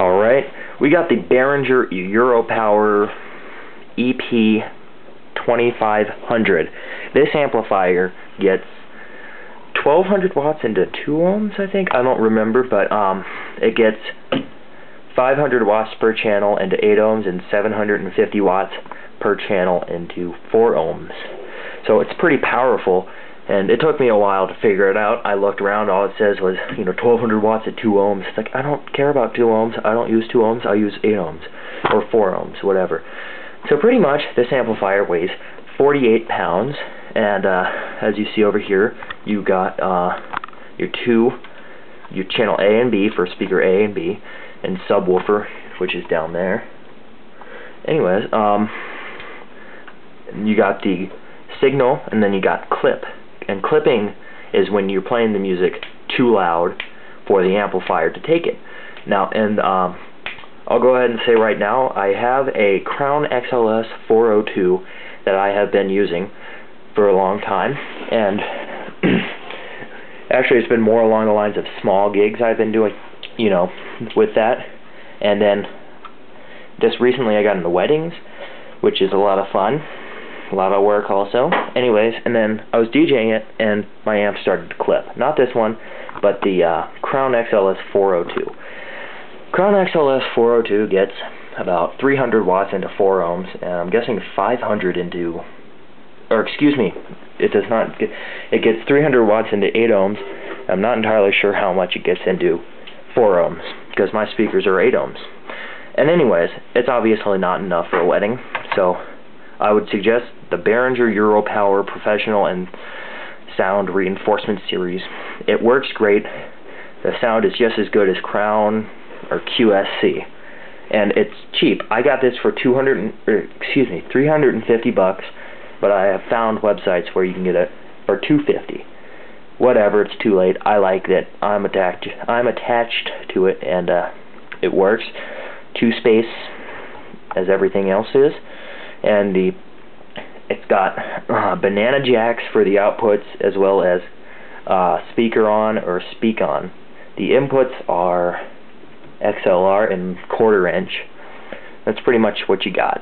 Alright, we got the Behringer Europower EP2500. This amplifier gets 1200 watts into 2 ohms, I think. I don't remember, but it gets 500 watts per channel into 8 ohms and 750 watts per channel into 4 ohms. So it's pretty powerful, and it took me a while to figure it out. I looked around, all it says was, you know, 1200 watts at 2 ohms. It's like, I don't care about 2 ohms, I don't use 2 ohms, I use 8 ohms, or 4 ohms, whatever. So pretty much, this amplifier weighs 48 pounds, and as you see over here, you got your channel A and B for speaker A and B, and subwoofer, which is down there. Anyways, you got the signal, and then you got clip. And clipping is when you're playing the music too loud for the amplifier to take it. Now, and I'll go ahead and say right now, I have a Crown XLS 402 that I have been using for a long time, and actually it's been more along the lines of small gigs I've been doing, you know, with that. And then just recently I got into weddings, which is a lot of fun. A lot of work also. Anyways, and then I was DJing it, and my amp started to clip. Not this one, but the Crown XLS 402. Crown XLS 402 gets about 300 watts into 4 ohms, and I'm guessing 500 into... or excuse me, it does not... It gets 300 watts into 8 ohms. I'm not entirely sure how much it gets into 4 ohms, because my speakers are 8 ohms. And anyways, it's obviously not enough for a wedding, so I would suggest the Behringer Europower Professional and Sound Reinforcement Series. It works great. The sound is just as good as Crown or QSC, and it's cheap. I got this for 350 bucks, but I have found websites where you can get it for 250. Whatever, it's too late. I like that I'm attached to it, and it works. 2-space, as everything else is. And it's got banana jacks for the outputs, as well as speaker on or speak on. The inputs are XLR and quarter inch. That's pretty much what you got.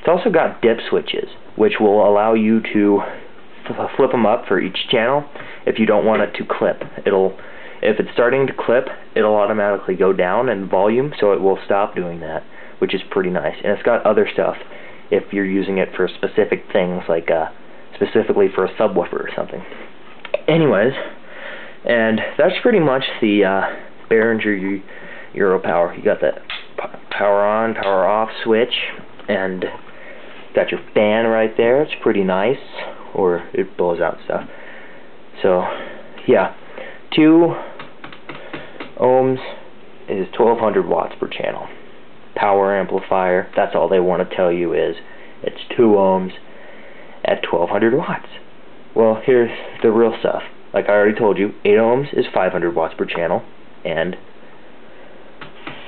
It's also got dip switches, which will allow you to flip them up for each channel if you don't want it to clip. If it's starting to clip, it'll automatically go down in volume, so it will stop doing that, which is pretty nice. And it's got other stuff if you're using it for specific things, like specifically for a subwoofer or something. Anyways, and that's pretty much the Behringer Europower. You got the power on, power off switch, and got your fan right there. It's pretty nice, or it blows out stuff. So, yeah, 2 ohms is 1200 watts per channel. Power amplifier, that's all they want to tell you is it's 2 ohms at 1200 watts. Well, here's the real stuff. Like I already told you, 8 ohms is 500 watts per channel, and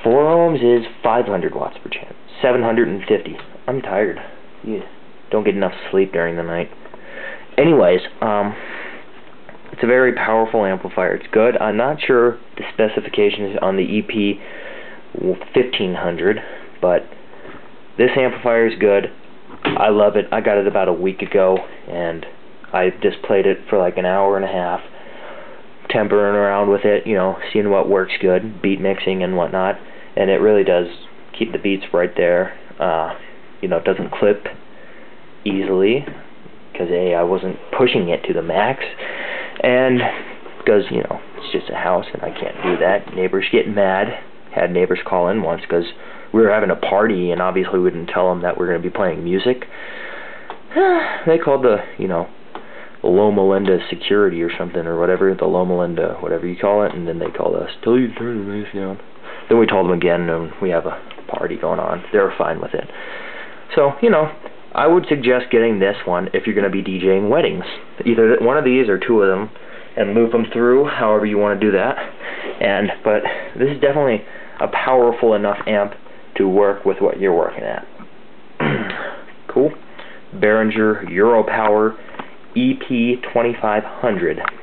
4 ohms is 500 watts per channel. 750. I'm tired. Yeah. Don't get enough sleep during the night. Anyways, it's a very powerful amplifier. It's good. I'm not sure the specifications on the EP 1500, but this amplifier is good. I love it. I got it about a week ago, and I just played it for like an hour and a half, tempering around with it, you know, seeing what works good, beat mixing and whatnot, and it really does keep the beats right there. You know, it doesn't clip easily, because A, I wasn't pushing it to the max, and because, you know, it's just a house and I can't do that. Neighbors get mad. Had neighbors call in once because we were having a party, and obviously we didn't tell them that we were going to be playing music. They called the, you know, Loma Linda Security or something, or whatever, the Loma Linda, whatever you call it, and then they called us, "Tell you to turn the bass down." Then we told them again, and we have a party going on. They were fine with it. So, you know, I would suggest getting this one if you're going to be DJing weddings. Either one of these or two of them, and move them through however you want to do that. But this is definitely a powerful enough amp to work with what you're working at. Cool. Behringer Europower EP2500.